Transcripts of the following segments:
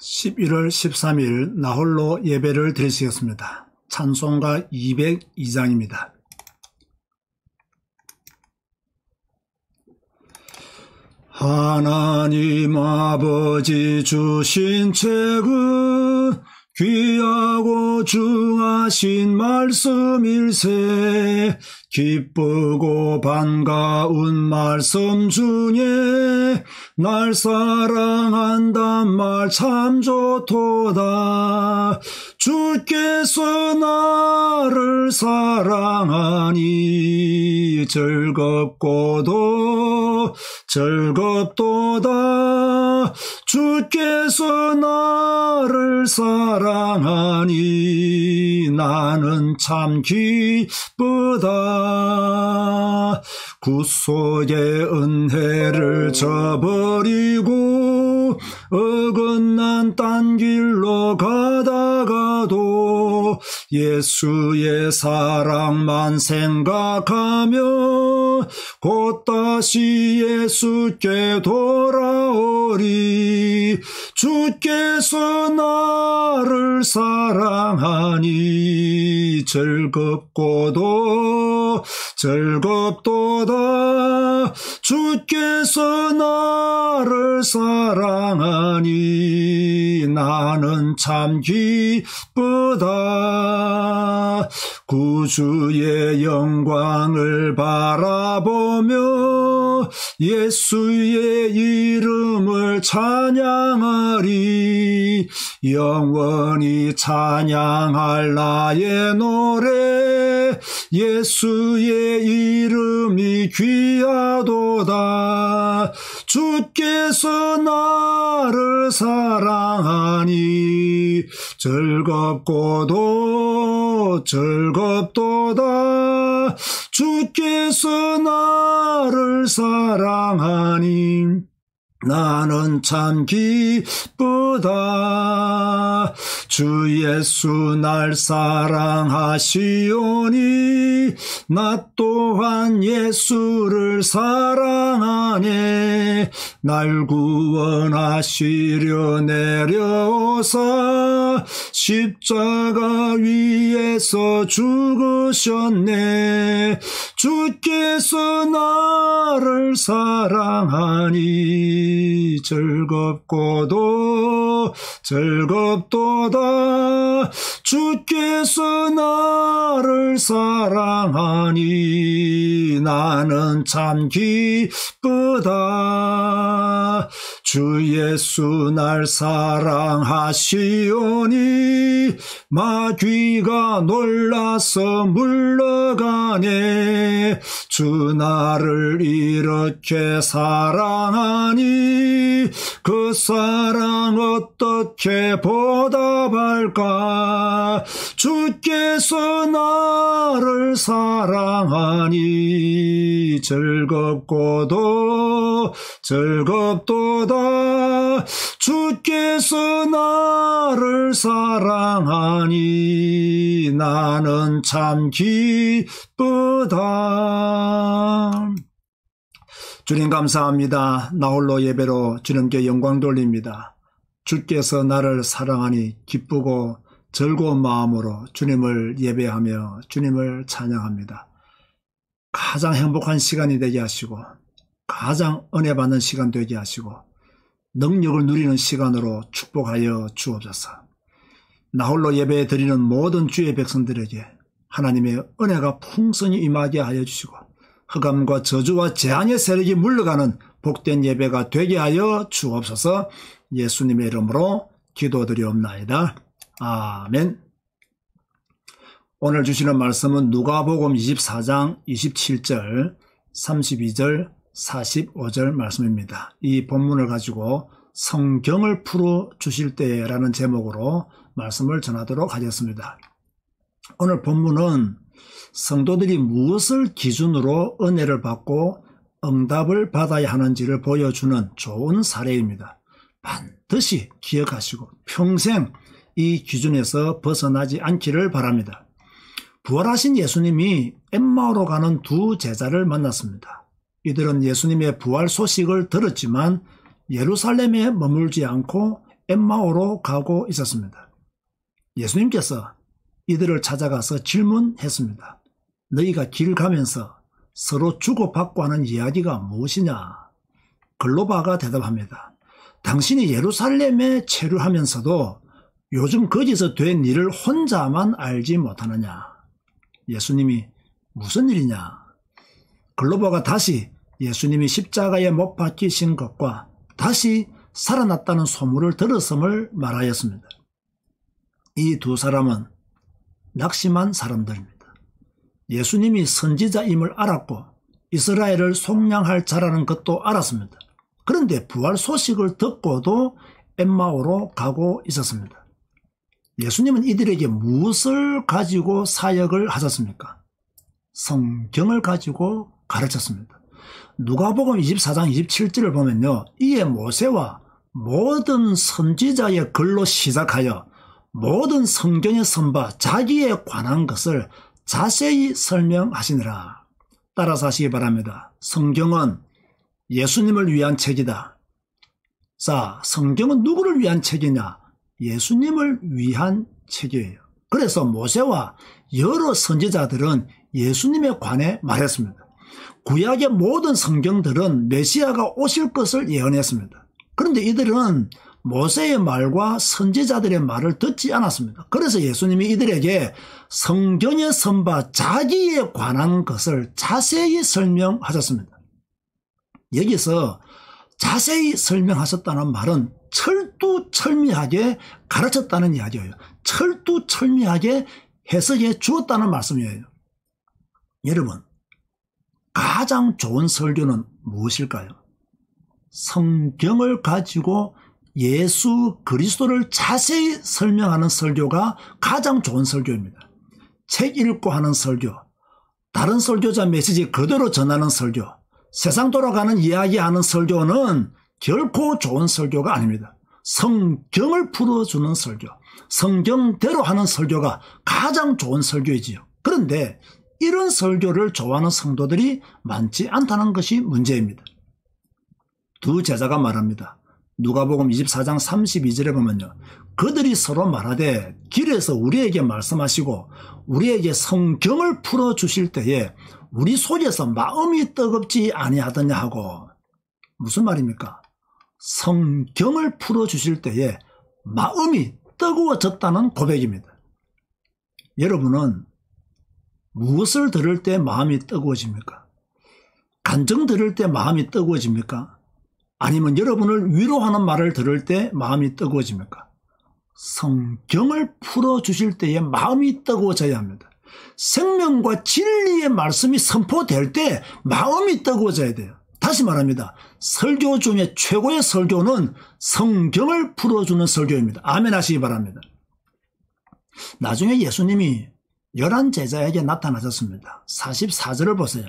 11월 13일 나홀로 예배를 드리시겠습니다. 찬송가 202장입니다. 하나님 아버지 주신 책은 귀하고 중하신 말씀일세. 기쁘고 반가운 말씀 중에 날 사랑한단 말 참 좋도다. 주께서 나를 사랑하니 즐겁고도 즐겁도다. 주께서 나를 사랑하니 나는 참 기쁘다. 구속의 은혜를 저버리고 어긋난 딴 길로 가다가도 예수의 사랑만 생각하며 곧 다시 예수께 돌아오리. 주께서 나를 사랑하니 즐겁고도 즐겁도다. 주께서 나를 사랑하니 나는 참 기쁘다. 구주의 영광을 바라보며 예수의 이름을 찬양하리. 영원히 찬양할 나의 노래 예수의 이름이 귀하도다. 주께서 나를 사랑하니 즐겁고도 즐겁도다. 주께서 나를 사랑하니 나는 참 기쁘다. 주 예수 날 사랑하시오니 나 또한 예수를 사랑하네. 날 구원하시려 내려오사 십자가 위에서 죽으셨네. 주께서 나를 사랑하니 즐겁고도 즐겁도다. 주께서 나를 사랑하니 나는 참 기쁘다. 주 예수 날 사랑하시오니 마귀가 놀라서 물러가네. 주 나를 이렇게 사랑하니 그 사랑 어떻게 보답할까? 주께서 나를 사랑하니 즐겁고도 즐겁도다. 주께서 나를 사랑하니 나는 참 기쁘다. 주님 감사합니다. 나홀로 예배로 주님께 영광 돌립니다. 주께서 나를 사랑하니 기쁘고 즐거운 마음으로 주님을 예배하며 주님을 찬양합니다. 가장 행복한 시간이 되게 하시고 가장 은혜 받는 시간 되게 하시고 능력을 누리는 시간으로 축복하여 주옵소서. 나홀로 예배 드리는 모든 주의 백성들에게 하나님의 은혜가 풍성히 임하게 하여 주시고 흑암과 저주와 재앙의 세력이 물러가는 복된 예배가 되게 하여 주옵소서. 예수님의 이름으로 기도드리옵나이다. 아멘. 오늘 주시는 말씀은 누가복음 24장 27절, 32절, 45절 말씀입니다. 이 본문을 가지고 성경을 풀어 주실 때라는 제목으로 말씀을 전하도록 하겠습니다. 오늘 본문은 성도들이 무엇을 기준으로 은혜를 받고 응답을 받아야 하는지를 보여주는 좋은 사례입니다. 반드시 기억하시고 평생 이 기준에서 벗어나지 않기를 바랍니다. 부활하신 예수님이 엠마오로 가는 두 제자를 만났습니다. 이들은 예수님의 부활 소식을 들었지만 예루살렘에 머물지 않고 엠마오로 가고 있었습니다. 예수님께서 이들을 찾아가서 질문했습니다. 너희가 길 가면서 서로 주고받고 하는 이야기가 무엇이냐? 글로바가 대답합니다. 당신이 예루살렘에 체류하면서도 요즘 거기서 된 일을 혼자만 알지 못하느냐? 예수님이 무슨 일이냐? 글로바가 다시 예수님이 십자가에 못 박히신 것과 다시 살아났다는 소문을 들었음을 말하였습니다. 이 두 사람은 낙심한 사람들입니다. 예수님이 선지자임을 알았고 이스라엘을 속량할 자라는 것도 알았습니다. 그런데 부활 소식을 듣고도 엠마오로 가고 있었습니다. 예수님은 이들에게 무엇을 가지고 사역을 하셨습니까? 성경을 가지고 가르쳤습니다. 누가복음 24장 27절을 보면요, 이에 모세와 모든 선지자의 글로 시작하여 모든 성경에 선바 자기에 관한 것을 자세히 설명하시느라. 따라서 하시기 바랍니다. 성경은 예수님을 위한 책이다. 자, 성경은 누구를 위한 책이냐? 예수님을 위한 책이에요. 그래서 모세와 여러 선지자들은 예수님에 관해 말했습니다. 구약의 모든 성경들은 메시아가 오실 것을 예언했습니다. 그런데 이들은 모세의 말과 선지자들의 말을 듣지 않았습니다. 그래서 예수님이 이들에게 성경에 선바 자기에 관한 것을 자세히 설명하셨습니다. 여기서 자세히 설명하셨다는 말은 철두철미하게 가르쳤다는 이야기예요. 철두철미하게 해석해 주었다는 말씀이에요. 여러분, 가장 좋은 설교는 무엇일까요? 성경을 가지고 예수 그리스도를 자세히 설명하는 설교가 가장 좋은 설교입니다. 책 읽고 하는 설교, 다른 설교자 메시지 그대로 전하는 설교, 세상 돌아가는 이야기하는 설교는 결코 좋은 설교가 아닙니다. 성경을 풀어주는 설교, 성경대로 하는 설교가 가장 좋은 설교이지요. 그런데 이런 설교를 좋아하는 성도들이 많지 않다는 것이 문제입니다. 두 제자가 말합니다. 누가복음 24장 32절에 보면요, 그들이 서로 말하되 길에서 우리에게 말씀하시고 우리에게 성경을 풀어주실 때에 우리 속에서 마음이 뜨겁지 아니하더냐 하고. 무슨 말입니까? 성경을 풀어주실 때에 마음이 뜨거워졌다는 고백입니다. 여러분은 무엇을 들을 때 마음이 뜨거워집니까? 간증 들을 때 마음이 뜨거워집니까? 아니면 여러분을 위로하는 말을 들을 때 마음이 뜨거워집니까? 성경을 풀어주실 때에 마음이 뜨거워져야 합니다. 생명과 진리의 말씀이 선포될 때 마음이 뜨거워져야 돼요. 다시 말합니다. 설교 중에 최고의 설교는 성경을 풀어주는 설교입니다. 아멘 하시기 바랍니다. 나중에 예수님이 11제자에게 나타나셨습니다. 44절을 보세요.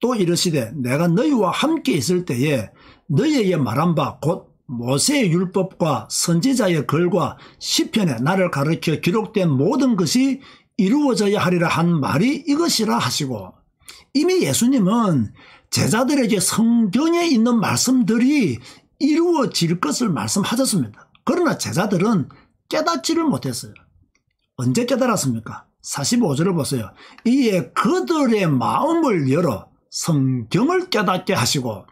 또 이르시되 내가 너희와 함께 있을 때에 너희에게 말한 바 곧 모세의 율법과 선지자의 글과 시편에 나를 가르쳐 기록된 모든 것이 이루어져야 하리라 한 말이 이것이라 하시고. 이미 예수님은 제자들에게 성경에 있는 말씀들이 이루어질 것을 말씀하셨습니다. 그러나 제자들은 깨닫지를 못했어요. 언제 깨달았습니까? 45절을 보세요. 이에 그들의 마음을 열어 성경을 깨닫게 하시고.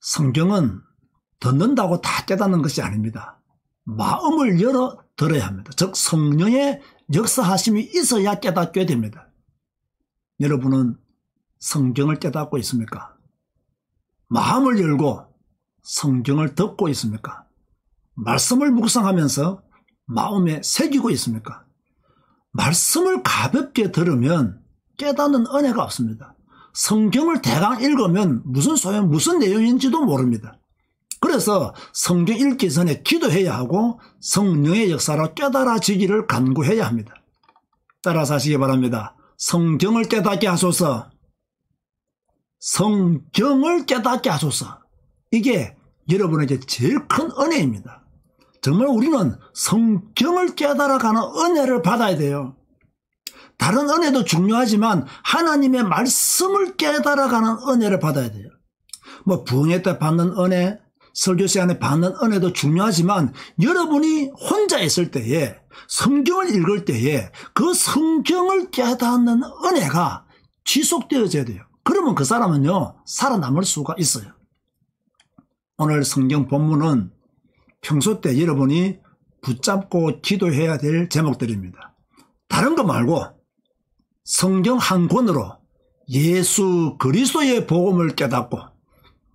성경은 듣는다고 다 깨닫는 것이 아닙니다. 마음을 열어 들어야 합니다. 즉, 성령의 역사하심이 있어야 깨닫게 됩니다. 여러분은 성경을 깨닫고 있습니까? 마음을 열고 성경을 듣고 있습니까? 말씀을 묵상하면서 마음에 새기고 있습니까? 말씀을 가볍게 들으면 깨닫는 은혜가 없습니다. 성경을 대강 읽으면 무슨 내용인지도 모릅니다. 그래서 성경 읽기 전에 기도해야 하고 성령의 역사로 깨달아지기를 간구해야 합니다. 따라서 하시기 바랍니다. 성경을 깨닫게 하소서. 성경을 깨닫게 하소서. 이게 여러분에게 제일 큰 은혜입니다. 정말 우리는 성경을 깨달아가는 은혜를 받아야 돼요. 다른 은혜도 중요하지만 하나님의 말씀을 깨달아가는 은혜를 받아야 돼요. 부흥회 때 받는 은혜, 설교 시간에 받는 은혜도 중요하지만 여러분이 혼자 있을 때에 성경을 읽을 때에 그 성경을 깨닫는 은혜가 지속되어져야 돼요. 그러면 그 사람은요 살아남을 수가 있어요. 오늘 성경 본문은 평소 때 여러분이 붙잡고 기도해야 될 제목들입니다. 다른 거 말고 성경 한 권으로 예수 그리스도의 복음을 깨닫고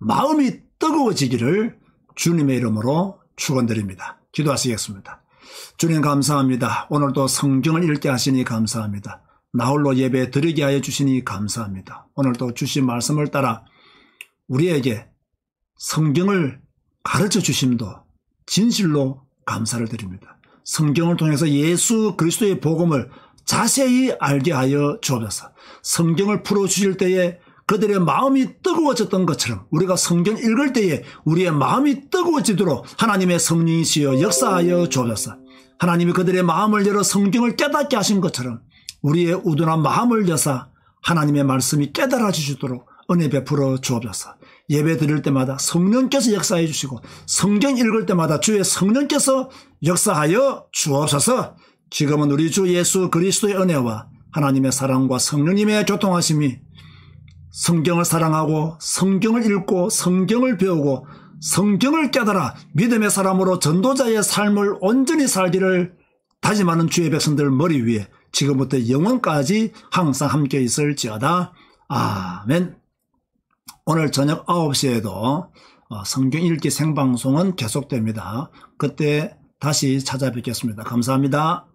마음이 뜨거워지기를 주님의 이름으로 축원드립니다. 기도하시겠습니다. 주님 감사합니다. 오늘도 성경을 읽게 하시니 감사합니다. 나홀로 예배 드리게 하여 주시니 감사합니다. 오늘도 주신 말씀을 따라 우리에게 성경을 가르쳐 주심도 진실로 감사를 드립니다. 성경을 통해서 예수 그리스도의 복음을 자세히 알게 하여 주옵소서. 성경을 풀어주실 때에 그들의 마음이 뜨거워졌던 것처럼 우리가 성경 읽을 때에 우리의 마음이 뜨거워지도록 하나님의 성령이시여 역사하여 주옵소서. 하나님이 그들의 마음을 열어 성경을 깨닫게 하신 것처럼 우리의 우둔한 마음을 여사 하나님의 말씀이 깨달아 주시도록 은혜 베풀어 주옵소서. 예배 드릴 때마다 성령께서 역사해 주시고 성경 읽을 때마다 주의 성령께서 역사하여 주옵소서. 지금은 우리 주 예수 그리스도의 은혜와 하나님의 사랑과 성령님의 교통하심이 성경을 사랑하고 성경을 읽고 성경을 배우고 성경을 깨달아 믿음의 사람으로 전도자의 삶을 온전히 살기를 다짐하는 주의 백성들 머리 위에 지금부터 영원까지 항상 함께 있을지어다. 아멘. 오늘 저녁 9시에도 성경 읽기 생방송은 계속됩니다. 그때 다시 찾아뵙겠습니다. 감사합니다.